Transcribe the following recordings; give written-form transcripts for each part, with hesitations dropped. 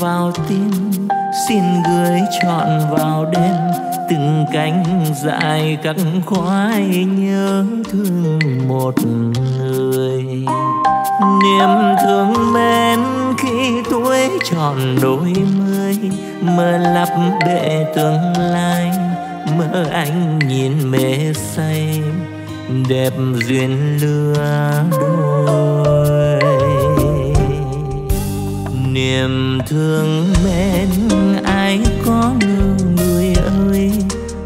vào tim, xin gửi trọn vào đêm từng cánh dài cắt khoái nhớ thương một người. Niềm thương mến khi tuổi tròn đôi mươi, mơ lấp bệ tương lai, mơ anh nhìn mê say đẹp duyên lứa đôi. Niềm thương mến ai có ngờ người ơi,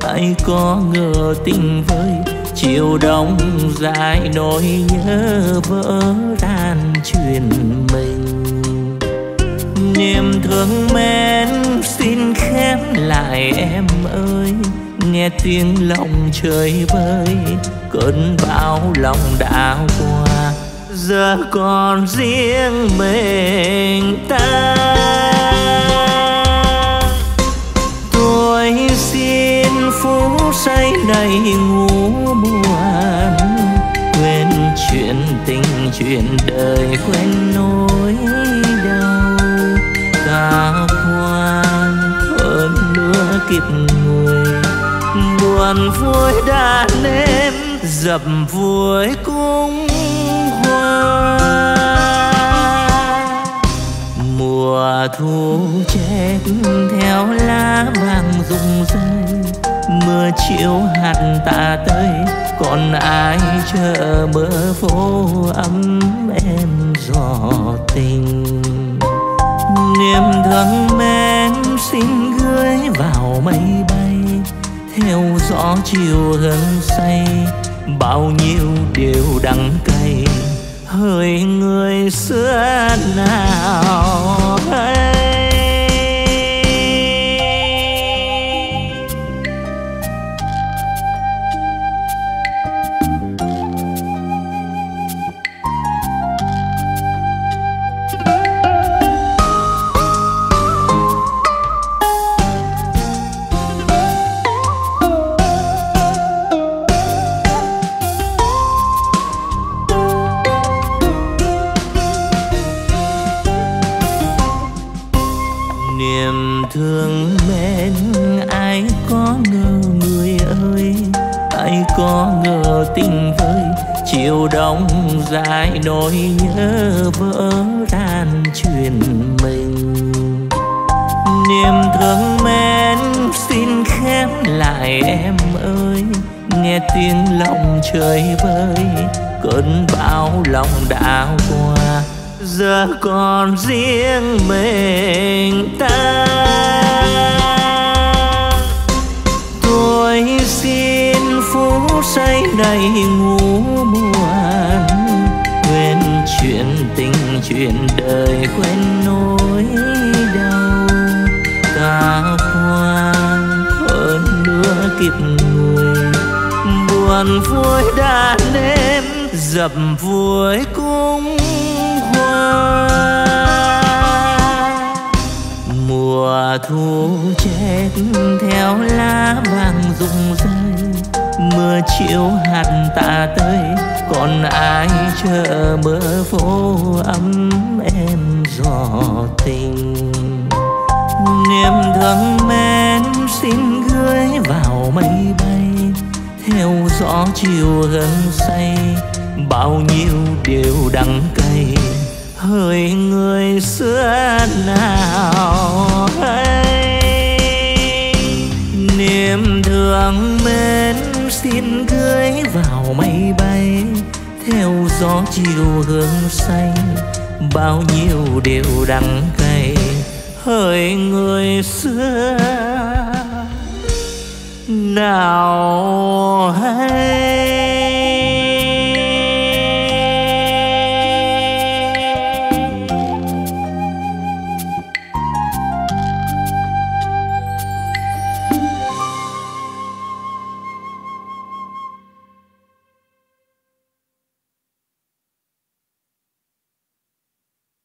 ai có ngờ tình vơi chiều đông dài nỗi nhớ vỡ tan truyền mình. Niềm thương mến xin khép lại em ơi, nghe tiếng lòng trời vơi cơn bão lòng đã qua, giờ còn riêng mình ta. Tôi xin phút say đầy ngủ buồn, quên chuyện tình chuyện đời, quên nỗi đau ta khoan hơn nữa kịp người. Buồn vui đã nếm dập vui cũng mùa thu chết theo lá vàng rụng rơi, mưa chiều hạt tả tơi, còn ai chờ mưa phố ấm em gió tình. Niềm thương mến xin gửi vào mây bay, theo gió chiều hương say, bao nhiêu điều đắng cay hỡi người xưa nào hay. Niềm thương mến ai có ngờ người ơi, ai có ngờ tình vơi chiều đông dài nỗi nhớ vỡ tan truyền mình. Niềm thương mến xin khép lại em ơi, nghe tiếng lòng trời vơi cơn bão lòng đã qua, giờ còn riêng mình ta. Tôi xin phút say đầy ngủ buồn, quên chuyện tình chuyện đời, quên nỗi đau ta khoan hơn nữa kịp người. Buồn vui đã nếm dập vui cũng mùa thu chết theo lá vàng rụng rơi, mưa chiều hạt tả tơi, còn ai chờ mưa phố ấm em gió tình. Niềm thương mến xin gửi vào mây bay, theo gió chiều hương say, bao nhiêu điều đắng cay hỡi người xưa nào hay. Niềm thương mến xin gửi vào mây bay, theo gió chiều hương xanh, bao nhiêu điều đắng cay hỡi người xưa nào hay.